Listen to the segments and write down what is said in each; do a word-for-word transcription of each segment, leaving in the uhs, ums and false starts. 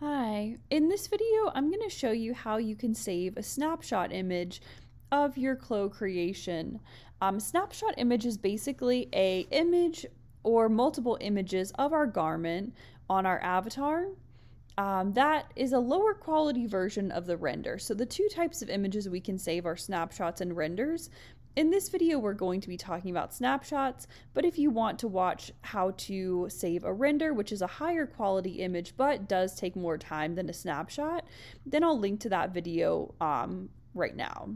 Hi, in this video I'm going to show you how you can save a snapshot image of your Clo creation. Um, snapshot image is basically a image or multiple images of our garment on our avatar. Um, that is a lower quality version of the render. So the two types of images we can save are snapshots and renders. In this video, we're going to be talking about snapshots, but if you want to watch how to save a render, which is a higher quality image, but does take more time than a snapshot, then I'll link to that video um, right now.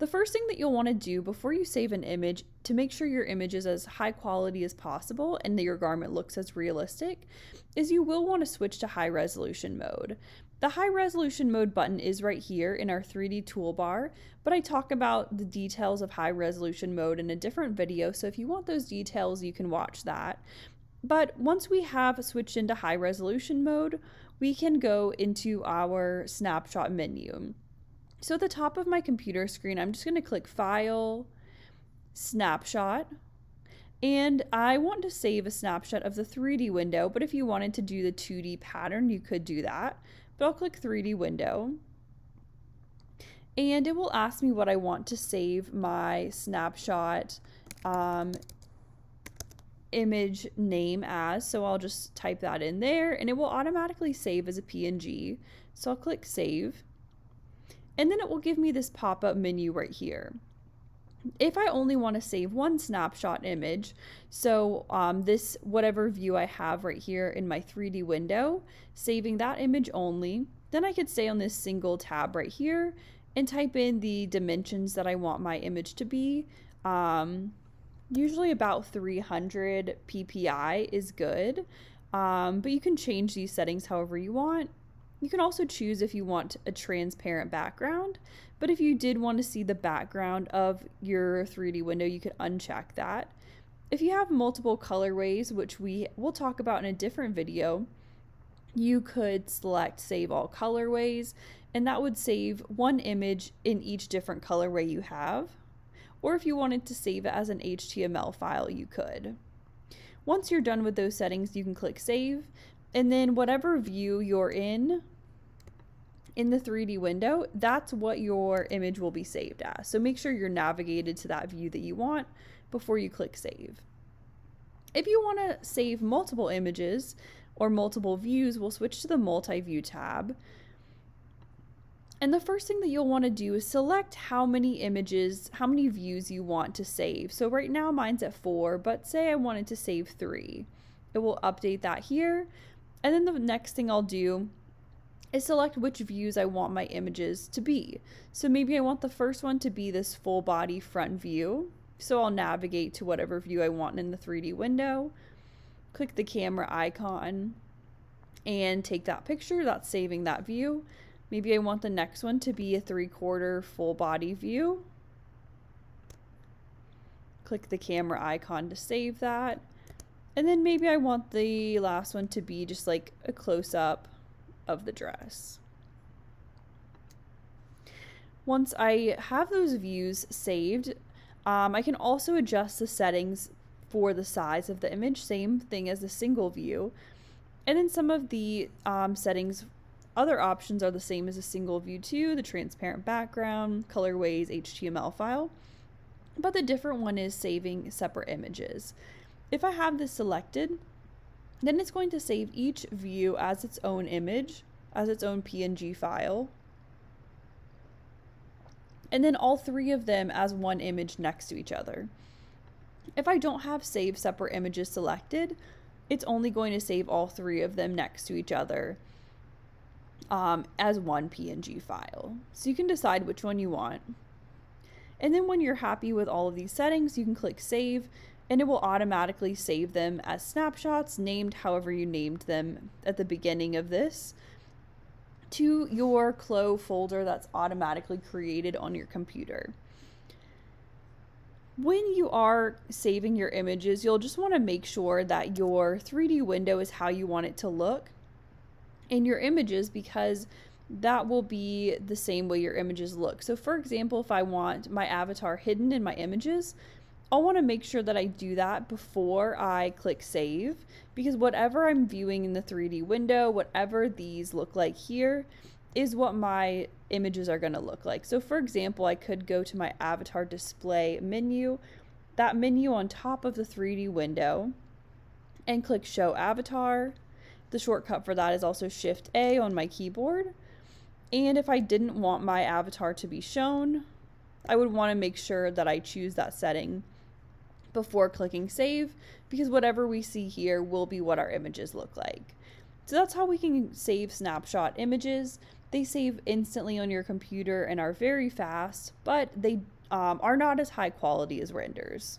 The first thing that you'll want to do before you save an image to make sure your image is as high quality as possible and that your garment looks as realistic is you will want to switch to high resolution mode. The high resolution mode button is right here in our three D toolbar, but I talk about the details of high resolution mode in a different video, so if you want those details, you can watch that. But once we have switched into high resolution mode, we can go into our snapshot menu. So at the top of my computer screen, I'm just going to click File, Snapshot, and I want to save a snapshot of the three D window, but if you wanted to do the two D pattern, you could do that. But I'll click three D window, and it will ask me what I want to save my snapshot um, image name as, so I'll just type that in there, and it will automatically save as a P N G. So I'll click Save. And then it will give me this pop-up menu right here. If I only want to save one snapshot image, so um, this whatever view I have right here in my three D window, saving that image only, then I could stay on this single tab right here and type in the dimensions that I want my image to be. Um, usually about three hundred P P I is good, um, but you can change these settings however you want. You can also choose if you want a transparent background, but if you did want to see the background of your three D window, you could uncheck that. If you have multiple colorways, which we will talk about in a different video, you could select Save All Colorways, and that would save one image in each different colorway you have. Or if you wanted to save it as an H T M L file, you could. Once you're done with those settings, you can click Save. And then whatever view you're in, in the three D window, that's what your image will be saved as. So make sure you're navigated to that view that you want before you click Save. If you want to save multiple images or multiple views, we'll switch to the Multi-View tab. And the first thing that you'll want to do is select how many images, how many views you want to save. So right now mine's at four, but say I wanted to save three. It will update that here. And then the next thing I'll do is select which views I want my images to be. So maybe I want the first one to be this full body front view. So I'll navigate to whatever view I want in the three D window, click the camera icon, and take that picture. That's saving that view. Maybe I want the next one to be a three-quarter full body view. Click the camera icon to save that. And then maybe I want the last one to be just like a close-up of the dress. Once I have those views saved, um, I can also adjust the settings for the size of the image, same thing as the single view. And then some of the um, settings, other options are the same as a single view too, the transparent background, colorways, H T M L file, but the different one is saving separate images. If I have this selected, then it's going to save each view as its own image, as its own P N G file, and then all three of them as one image next to each other. If I don't have save separate images selected, it's only going to save all three of them next to each other um, as one P N G file. So you can decide which one you want. And then when you're happy with all of these settings, you can click Save, and it will automatically save them as snapshots, named however you named them at the beginning of this, to your Clo folder that's automatically created on your computer. When you are saving your images, you'll just want to make sure that your three D window is how you want it to look in your images, because that will be the same way your images look. So for example, if I want my avatar hidden in my images, I want to make sure that I do that before I click save, because whatever I'm viewing in the three D window, whatever these look like here, is what my images are going to look like. So for example, I could go to my avatar display menu, that menu on top of the three D window, and click show avatar. The shortcut for that is also shift A on my keyboard. And if I didn't want my avatar to be shown, I would want to make sure that I choose that setting before clicking save, because whatever we see here will be what our images look like. So that's how we can save snapshot images. They save instantly on your computer and are very fast, but they um, are not as high quality as renders.